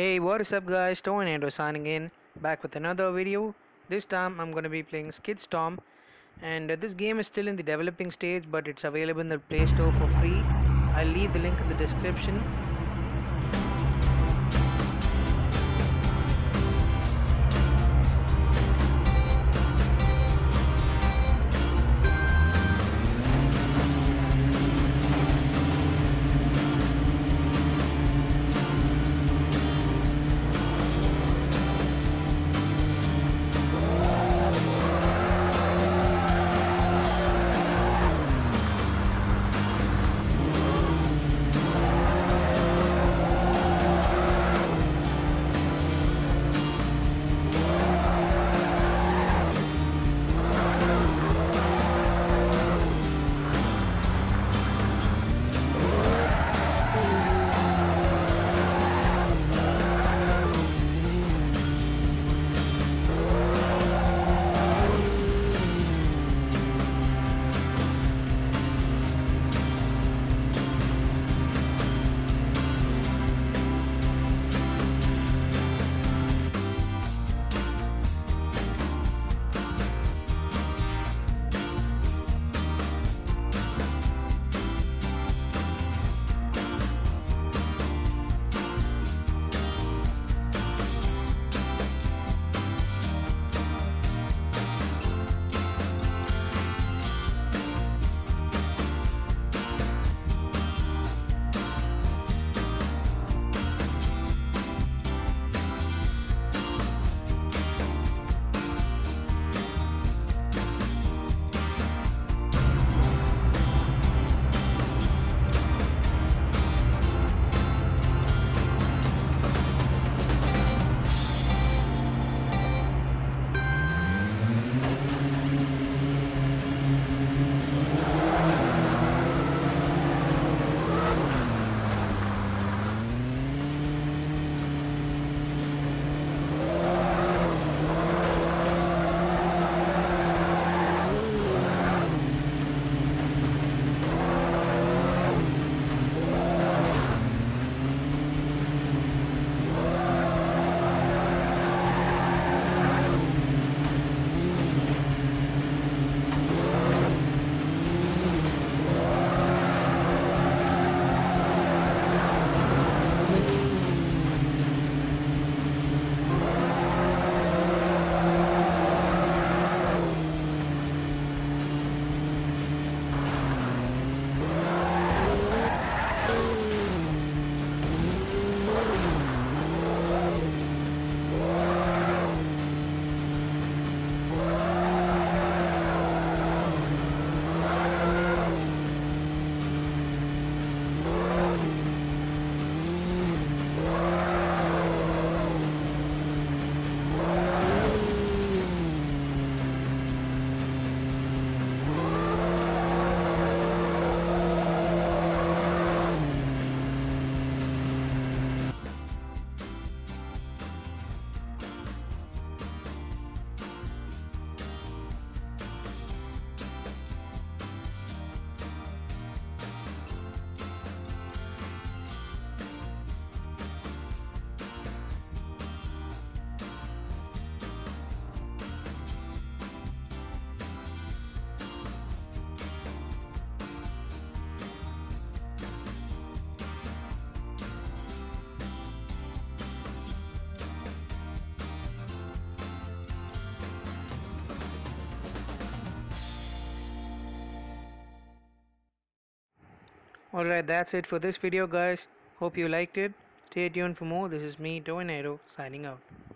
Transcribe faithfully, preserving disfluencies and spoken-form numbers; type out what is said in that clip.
Hey, what is up guys, Tornado signing in, back with another video. This time I'm gonna be playing SkidStorm, and uh, this game is still in the developing stage, but it's available in the Play Store for free. I'll leave the link in the description. Alright, that's it for this video guys. Hope you liked it. Stay tuned for more. This is me, Tornado, signing out.